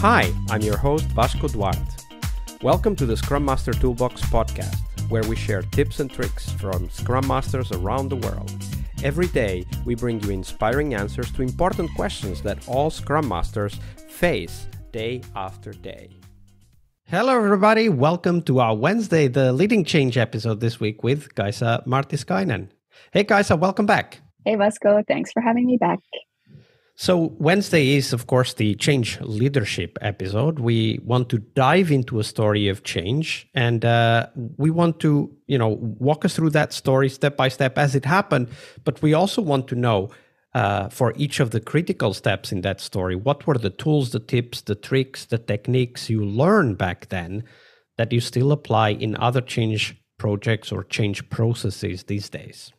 Hi, I'm your host Vasco Duarte. Welcome to the Scrum Master Toolbox Podcast, where we share tips and tricks from Scrum Masters around the world. Every day, we bring you inspiring answers to important questions that all Scrum Masters face day after day. Hello everybody, welcome to our Wednesday, the Leading Change episode this week with Kaisa Martiskainen. Hey Kaisa, welcome back. Hey Vasco, thanks for having me back. So Wednesday is, of course, the change leadership episode. We want to dive into a story of change, and we want to, walk us through that story step by step as it happened. But we also want to know, for each of the critical steps in that story, what were the tools, the tips, the tricks, the techniques you learned back then that you still apply in other change projects or change processes these days?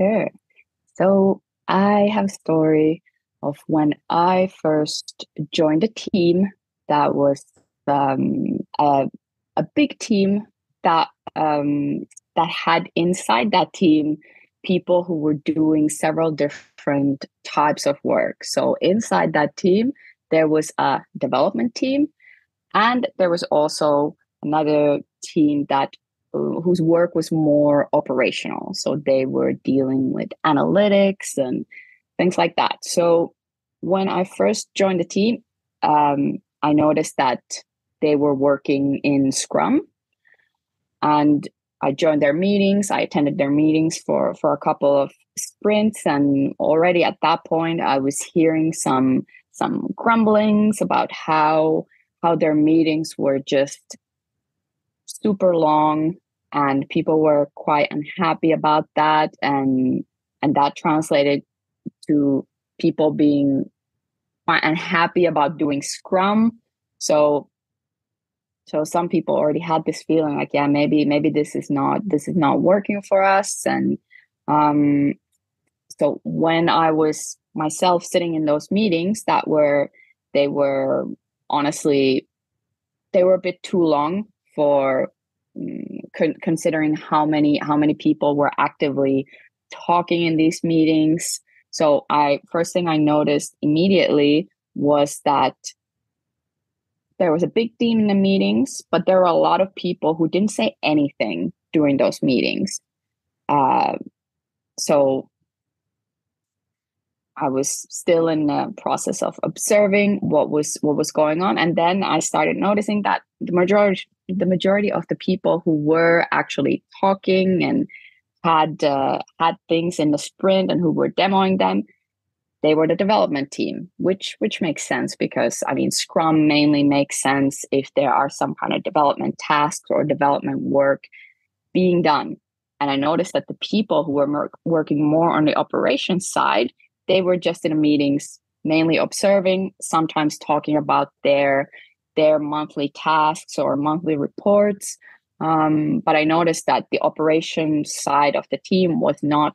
Sure. So I have a story of when I first joined a team that was a big team that that had inside that team people who were doing several different types of work. So inside that team, there was a development team, and there was also another team that whose work was more operational. So they were dealing with analytics and things like that. So when I first joined the team, I noticed that they were working in Scrum, and I joined their meetings. I attended their meetings for a couple of sprints. And already at that point, I was hearing some grumblings about how their meetings were just super long, and people were quite unhappy about that, and that translated to people being quite unhappy about doing Scrum. So some people already had this feeling like, yeah, maybe this is not working for us. And so when I was myself sitting in those meetings they were a bit too long for considering how many people were actively talking in these meetings. So first thing I noticed immediately was that there was a big team in the meetings, but there were a lot of people who didn't say anything during those meetings. So I was still in the process of observing what was going on, and then I started noticing that the majority of the people who were actually talking and had things in the sprint and who were demoing them, they were the development team, which makes sense because, Scrum mainly makes sense if there are some kind of development tasks or development work being done. And I noticed that the people who were working more on the operations side, they were just in the meetings, mainly observing, sometimes talking about their monthly tasks or monthly reports. But I noticed that the operations side of the team was not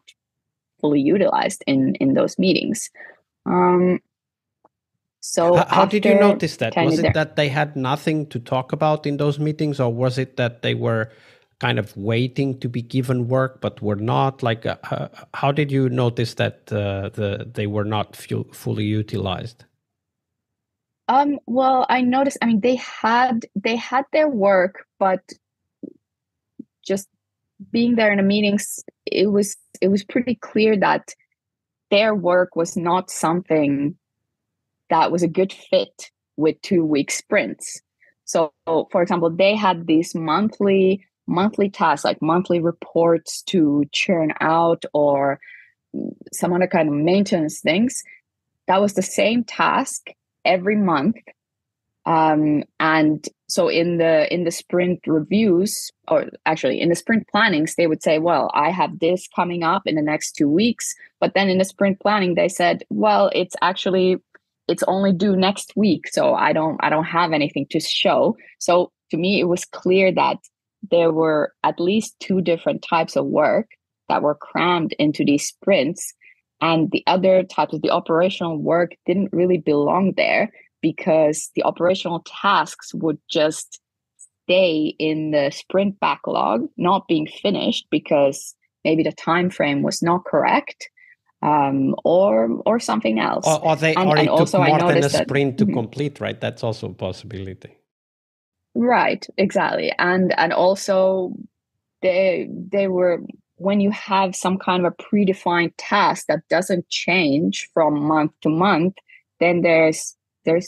fully utilized in those meetings. So how did you notice that? Was it that they had nothing to talk about in those meetings, or was it that they were kind of waiting to be given work but were not? Like, how did you notice that they were not fully utilized? Well, I noticed, they had their work, but just being there in the meetings, it was pretty clear that their work was not something that was a good fit with 2-week sprints. So, for example, they had these monthly tasks, like monthly reports to churn out or some other kind of maintenance things. That was the same task every month, and so in the sprint reviews, or actually in the sprint plannings, they would say, well, I have this coming up in the next 2 weeks, but then in the sprint planning they said, well, it's only due next week, so I don't have anything to show. So to me it was clear that there were at least 2 different types of work that were crammed into these sprints, and the other types of the operational work didn't really belong there because the operational tasks would just stay in the sprint backlog, not being finished because maybe the time frame was not correct. or something else. Or they and also more than a sprint to complete, right? That's also a possibility. Right, exactly. And also they were, when you have some kind of a predefined task that doesn't change from month to month, then there's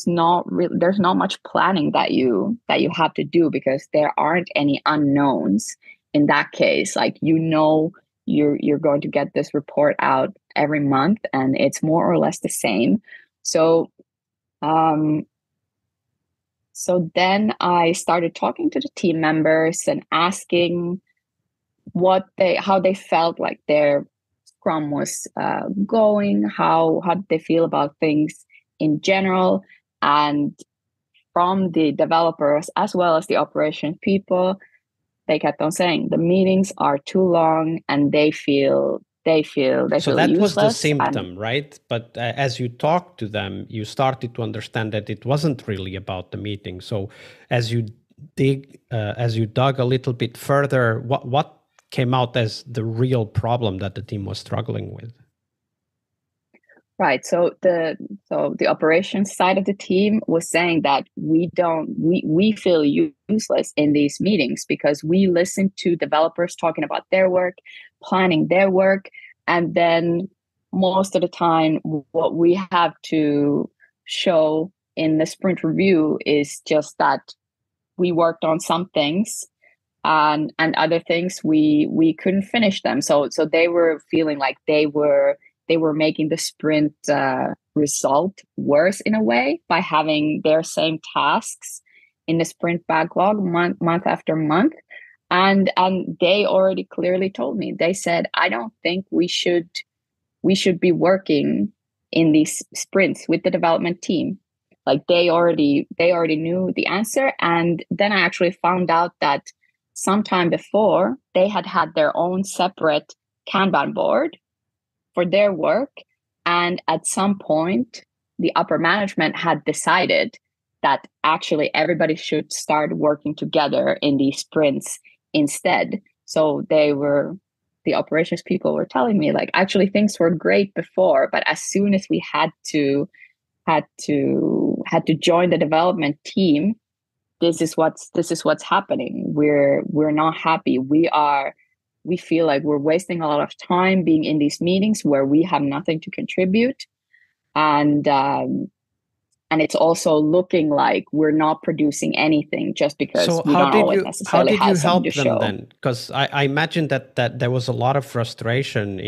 not much planning that you have to do, because there aren't any unknowns in that case. Like, you're going to get this report out every month and it's more or less the same. So then I started talking to the team members and asking how they felt like their Scrum was going, how did they feel about things in general. And from the developers as well as the operation people, they kept on saying the meetings are too long and they feel that useless. Was the symptom, right? But as you talked to them, you started to understand that it wasn't really about the meeting. So as you dug a little bit further, what came out as the real problem that the team was struggling with? Right. So the operations side of the team was saying that we feel useless in these meetings because we listen to developers talking about their work, planning their work, and then most of the time what we have to show in the sprint review is just that we worked on some things and other things we couldn't finish them. So they were feeling like they were making the sprint result worse in a way by having their same tasks in the sprint backlog month after month. And they already clearly told me, they said, I don't think we should be working in these sprints with the development team. Like, they already knew the answer. And then I actually found out that sometime before they had their own separate Kanban board for their work. And at some point, the upper management had decided that actually everybody should start working together in these sprints instead. So the operations people were telling me, like, actually things were great before, but as soon as we had to join the development team, this is what's happening. We're not happy. We feel like we're wasting a lot of time being in these meetings where we have nothing to contribute. And it's also looking like we're not producing anything just because we don't always necessarily have something to show. So how did you help them then? Because I imagine that there was a lot of frustration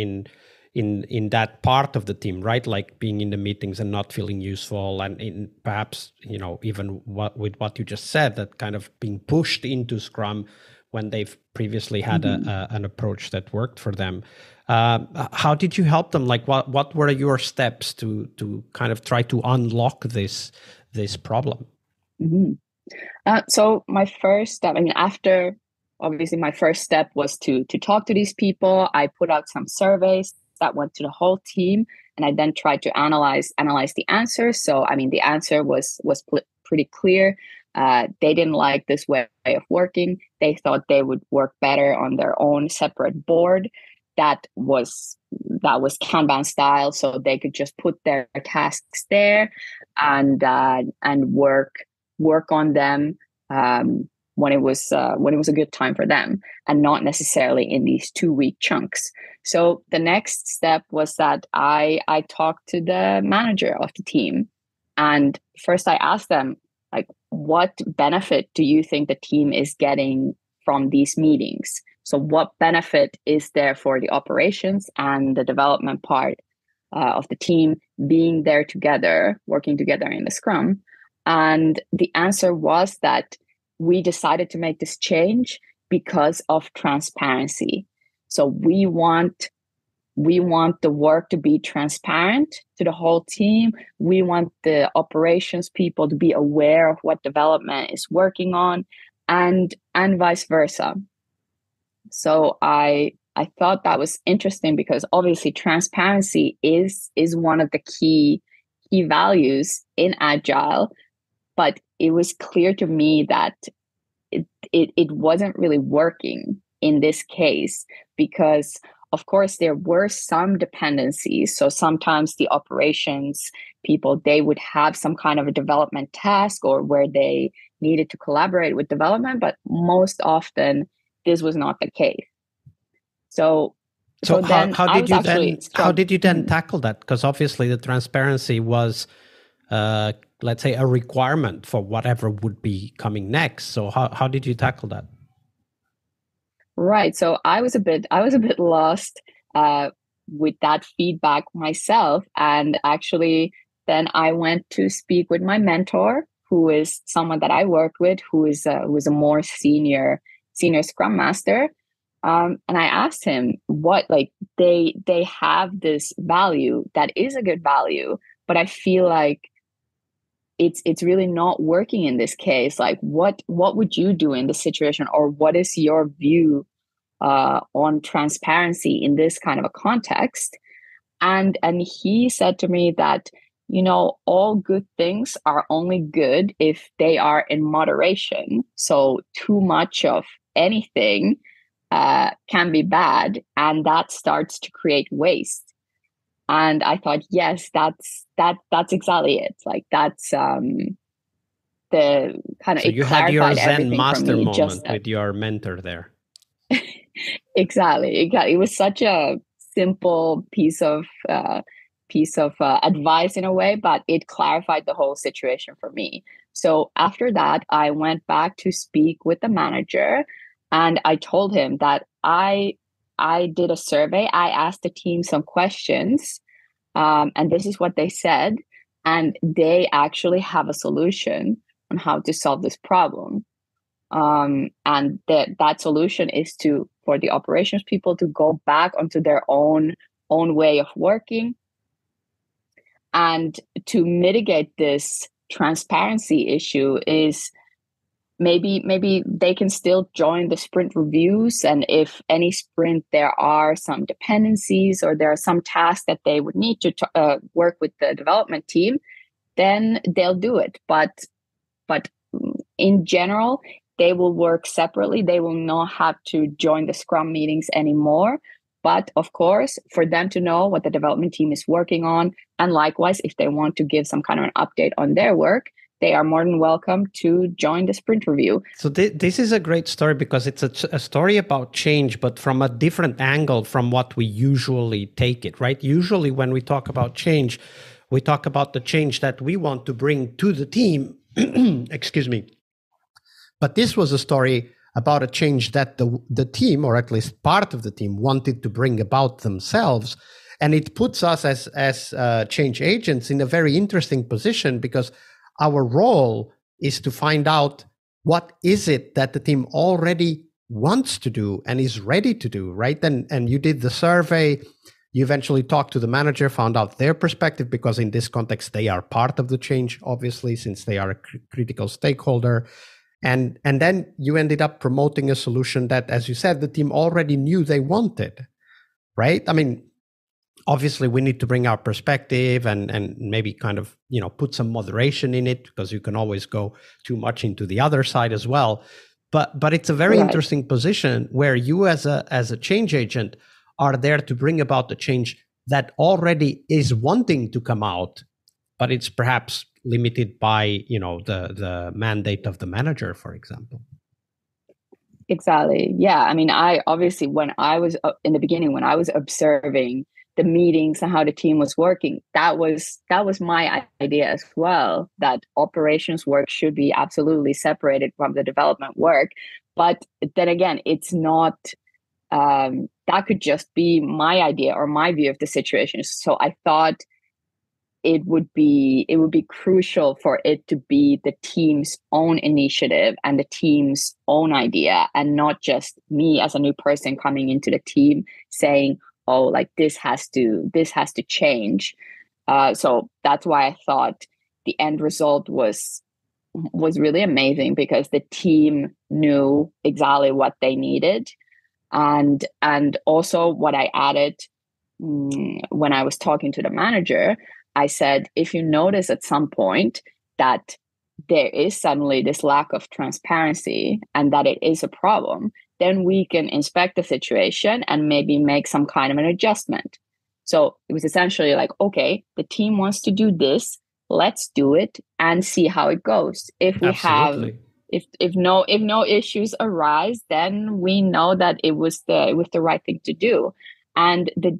in that part of the team, right? Like being in the meetings and not feeling useful, and in perhaps, even with what you just said, that kind of being pushed into Scrum when they've previously had an approach that worked for them. How did you help them? Like, what were your steps to kind of try to unlock this problem? Mm-hmm. So my first step, after, obviously my first step was to talk to these people. I put out some surveys that went to the whole team, and I then tried to analyze the answers. So, the answer was pretty clear. They didn't like this way of working. They thought they would work better on their own separate board that was Kanban style, so they could just put their tasks there and work on them when it was a good time for them, and not necessarily in these 2-week chunks. So the next step was that I talked to the manager of the team, and first I asked them, like, what benefit do you think the team is getting from these meetings? So what benefit is there for the operations and the development part of the team being there together, working together in the Scrum? And the answer was that we decided to make this change because of transparency. So we want the work to be transparent to the whole team. We want the operations people to be aware of what development is working on, and vice versa. So I thought that was interesting, because obviously transparency is one of the key values in Agile, but it was clear to me that it wasn't really working in this case, because Of course, there were some dependencies. So sometimes the operations people, they would have some kind of a development task or where they needed to collaborate with development, but most often this was not the case. So how did you then tackle that? Because obviously the transparency was, let's say, a requirement for whatever would be coming next. So how did you tackle that? Right. So I was a bit lost with that feedback myself. And actually, then I went to speak with my mentor, who is someone that I worked with, who is a more senior Scrum Master. And I asked him what, like, they have this value that is a good value, but I feel like it's really not working in this case. Like, what would you do in this situation, or what is your view on transparency in this kind of a context? And he said to me that, you know, all good things are only good if they are in moderation. So too much of anything can be bad, and that starts to create waste. And I thought, yes, that's exactly it. Like, that's the kind of, so you had your Zen master moment with your mentor there. Exactly. It was such a simple piece of advice in a way, but it clarified the whole situation for me. So after that, I went back to speak with the manager. And I told him that I did a survey. I asked the team some questions, and this is what they said. And they actually have a solution on how to solve this problem. And that solution is for the operations people to go back onto their own way of working. And to mitigate this transparency issue is, maybe they can still join the sprint reviews, and if any sprint there are some dependencies or there are some tasks that they would need to work with the development team, then they'll do it. But in general, they will work separately. They will not have to join the Scrum meetings anymore. But of course, for them to know what the development team is working on, and likewise, if they want to give some kind of an update on their work, they are more than welcome to join the sprint review. So this is a great story, because it's a story about change, but from a different angle from what we usually take it, right? Usually when we talk about change, we talk about the change that we want to bring to the team. Excuse me. But this was a story about a change that the team, or at least part of the team, wanted to bring about themselves. And it puts us as change agents in a very interesting position, because our role is to find out what is it that the team already wants to do and is ready to do, right? And you did the survey, you eventually talked to the manager, found out their perspective, because in this context, they are part of the change, obviously, since they are a critical stakeholder. And then you ended up promoting a solution that, as you said, the team already knew they wanted, right? I mean, obviously, we need to bring our perspective and maybe kind of, you know, put some moderation in it, because you can always go too much into the other side as well. But it's a very interesting position where you as a change agent are there to bring about the change that already is wanting to come out, but it's perhaps limited by, you know, the mandate of the manager, for example. Exactly. Yeah. I mean, I obviously, when I was in the beginning, when I was observing the meetings and how the team was working, that was my idea as well, that operations work should be absolutely separated from the development work. But then again, it's not, that could just be my idea or my view of the situation. So I thought it would be crucial for it to be the team's own initiative and the team's own idea, and not just me as a new person coming into the team saying, oh, like, this has to change. So that's why I thought the end result was really amazing, because the team knew exactly what they needed. And also what I added when I was talking to the manager, I said, if you notice at some point that there is suddenly this lack of transparency and that it is a problem, then we can inspect the situation and maybe make some kind of an adjustment. So it was essentially like, okay, the team wants to do this. Let's do it and see how it goes. If we have, if no issues arise, then we know that it was the right thing to do. And the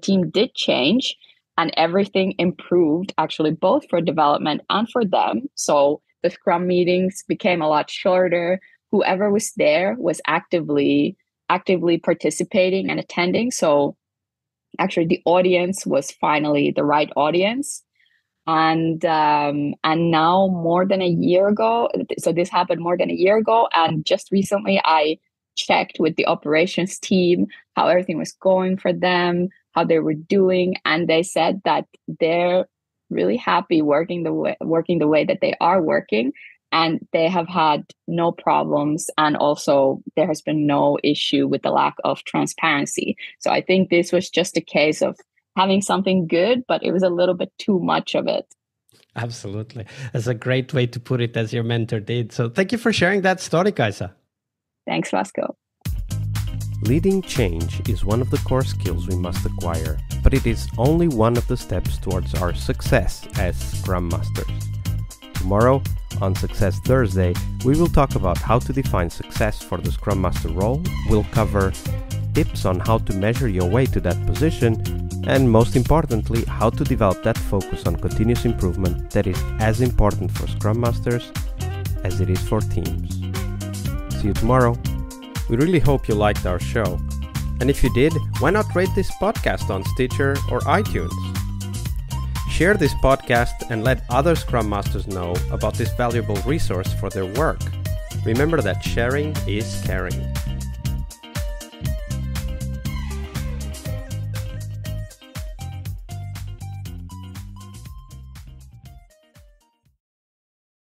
team did change, and everything improved actually both for development and for them. So the Scrum meetings became a lot shorter. Whoever was there was actively participating and attending. So actually, the audience was finally the right audience. And now more than a year ago, so this happened more than a year ago. And just recently, I checked with the operations team how everything was going for them, how they were doing. And they said that they're really happy working the way that they are working. And they have had no problems. And also there has been no issue with the lack of transparency. So I think this was just a case of having something good, but it was a little bit too much of it. Absolutely. That's a great way to put it, as your mentor did. So thank you for sharing that story, Kaisa. Thanks, Vasco. Leading change is one of the core skills we must acquire, but it is only one of the steps towards our success as Scrum Masters. Tomorrow, on Success Thursday, we will talk about how to define success for the Scrum Master role. We'll cover tips on how to measure your way to that position, and most importantly, how to develop that focus on continuous improvement that is as important for Scrum Masters as it is for teams. See you tomorrow. We really hope you liked our show. And if you did, why not rate this podcast on Stitcher or iTunes? Share this podcast and let other Scrum Masters know about this valuable resource for their work. Remember that sharing is caring.